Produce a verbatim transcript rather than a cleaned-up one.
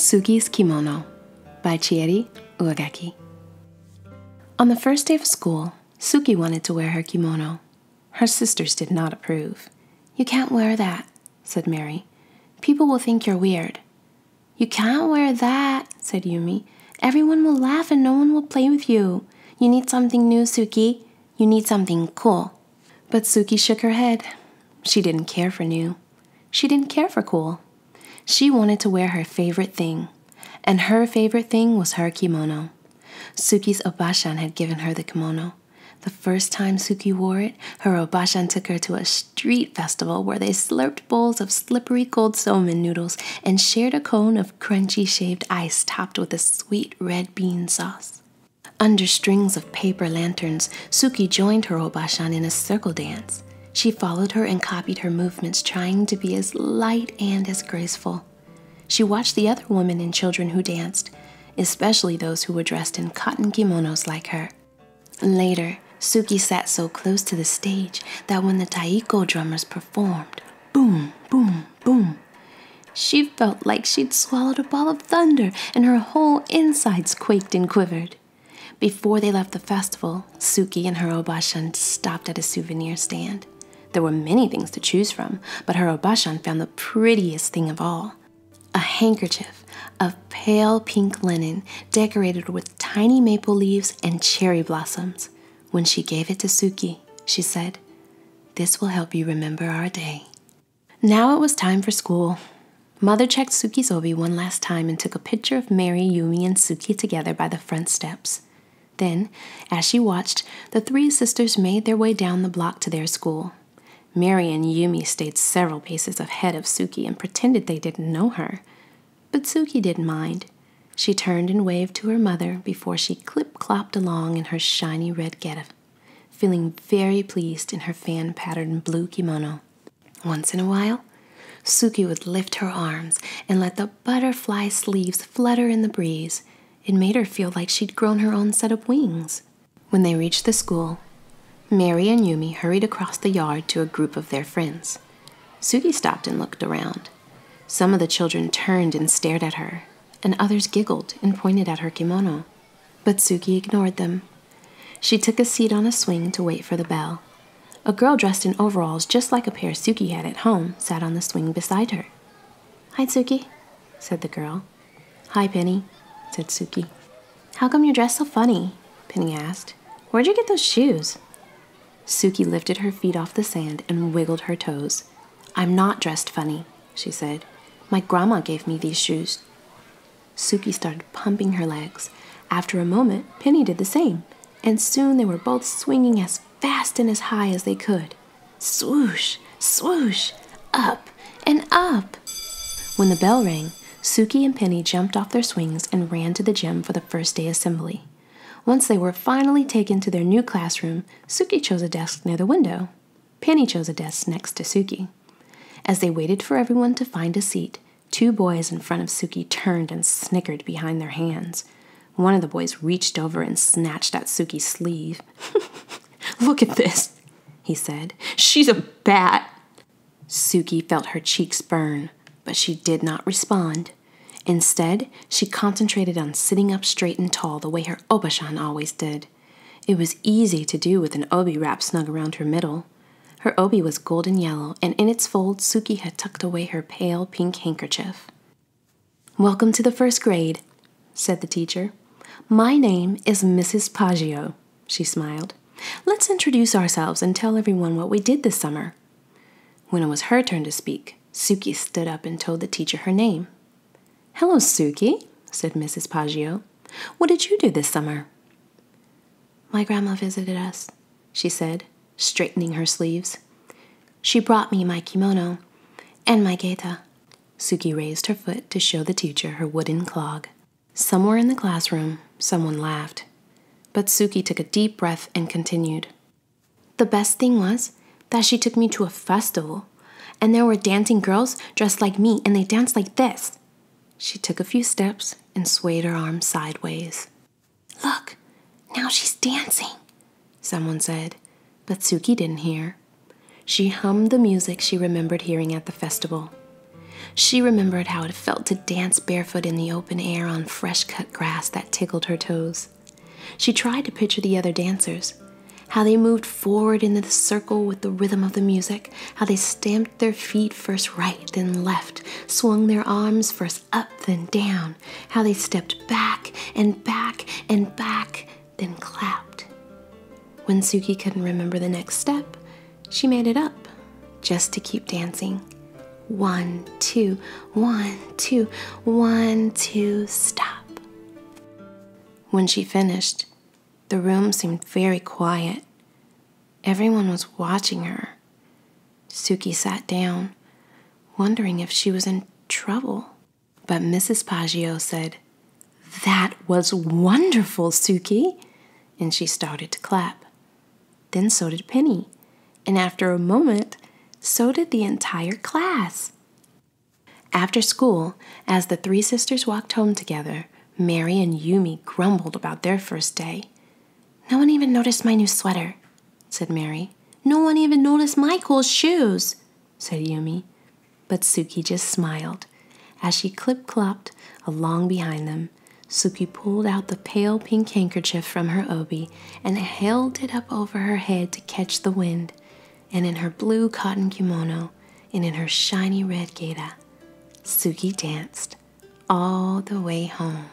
Suki's Kimono by Chieri Uegaki. On the first day of school, Suki wanted to wear her kimono. Her sisters did not approve. "You can't wear that," said Mary. "People will think you're weird." "You can't wear that," said Yumi. "Everyone will laugh and no one will play with you. You need something new, Suki. You need something cool." But Suki shook her head. She didn't care for new. She didn't care for cool. She wanted to wear her favorite thing. And her favorite thing was her kimono. Suki's Obaachan had given her the kimono. The first time Suki wore it, her Obaachan took her to a street festival where they slurped bowls of slippery cold somen noodles and shared a cone of crunchy shaved ice topped with a sweet red bean sauce. Under strings of paper lanterns, Suki joined her Obaachan in a circle dance. She followed her and copied her movements, trying to be as light and as graceful. She watched the other women and children who danced, especially those who were dressed in cotton kimonos like her. Later, Suki sat so close to the stage that when the taiko drummers performed, boom, boom, boom, she felt like she'd swallowed a ball of thunder and her whole insides quaked and quivered. Before they left the festival, Suki and her Obaachan stopped at a souvenir stand. There were many things to choose from, but her Obaachan found the prettiest thing of all. A handkerchief of pale pink linen decorated with tiny maple leaves and cherry blossoms. When she gave it to Suki, she said, "This will help you remember our day." Now it was time for school. Mother checked Suki's obi one last time and took a picture of Mary, Yumi, and Suki together by the front steps. Then, as she watched, the three sisters made their way down the block to their school. Mary and Yumi stayed several paces ahead of Suki and pretended they didn't know her. But Suki didn't mind. She turned and waved to her mother before she clip-clopped along in her shiny red geta, feeling very pleased in her fan-patterned blue kimono. Once in a while, Suki would lift her arms and let the butterfly sleeves flutter in the breeze. It made her feel like she'd grown her own set of wings. When they reached the school, Mary and Yumi hurried across the yard to a group of their friends. Suki stopped and looked around. Some of the children turned and stared at her, and others giggled and pointed at her kimono. But Suki ignored them. She took a seat on a swing to wait for the bell. A girl dressed in overalls, just like a pair Suki had at home, sat on the swing beside her. "Hi, Suki," said the girl. "Hi, Penny," said Suki. "How come you're dressed so funny?" Penny asked. "Where'd you get those shoes?" Suki lifted her feet off the sand and wiggled her toes. "I'm not dressed funny," she said. "My grandma gave me these shoes." Suki started pumping her legs. After a moment, Penny did the same, and soon they were both swinging as fast and as high as they could. Swoosh, swoosh, up and up. When the bell rang, Suki and Penny jumped off their swings and ran to the gym for the first day assembly. Once they were finally taken to their new classroom, Suki chose a desk near the window. Penny chose a desk next to Suki. As they waited for everyone to find a seat, two boys in front of Suki turned and snickered behind their hands. One of the boys reached over and snatched at Suki's sleeve. "Look at this," he said. "She's a bat." Suki felt her cheeks burn, but she did not respond. Instead, she concentrated on sitting up straight and tall the way her Obaachan always did. It was easy to do with an obi wrap snug around her middle. Her obi was golden yellow, and in its folds, Suki had tucked away her pale pink handkerchief. "Welcome to the first grade," said the teacher. "My name is Missus Paggio," she smiled. "Let's introduce ourselves and tell everyone what we did this summer." When it was her turn to speak, Suki stood up and told the teacher her name. "Hello, Suki," said Missus Paggio. "What did you do this summer?" "My grandma visited us," she said, straightening her sleeves. "She brought me my kimono and my geta." Suki raised her foot to show the teacher her wooden clog. Somewhere in the classroom, someone laughed. But Suki took a deep breath and continued. "The best thing was that she took me to a festival, and there were dancing girls dressed like me, and they danced like this." She took a few steps and swayed her arms sideways. "Look, now she's dancing," someone said. But Suki didn't hear. She hummed the music she remembered hearing at the festival. She remembered how it felt to dance barefoot in the open air on fresh-cut grass that tickled her toes. She tried to picture the other dancers, how they moved forward into the circle with the rhythm of the music, how they stamped their feet first right, then left, swung their arms first up, then down, how they stepped back and back and back, then clapped. When Suki couldn't remember the next step, she made it up, just to keep dancing. One, two, one, two, one, two, stop. When she finished, the room seemed very quiet. Everyone was watching her. Suki sat down, wondering if she was in trouble. But Missus Paggio said, "That was wonderful, Suki," and she started to clap. Then so did Penny, and after a moment, so did the entire class. After school, as the three sisters walked home together, Mary and Yumi grumbled about their first day. "No one even noticed my new sweater," said Mary. "No one even noticed my cool shoes," said Yumi. But Suki just smiled. As she clip-clopped along behind them, Suki pulled out the pale pink handkerchief from her obi and held it up over her head to catch the wind. And in her blue cotton kimono, and in her shiny red geta, Suki danced all the way home.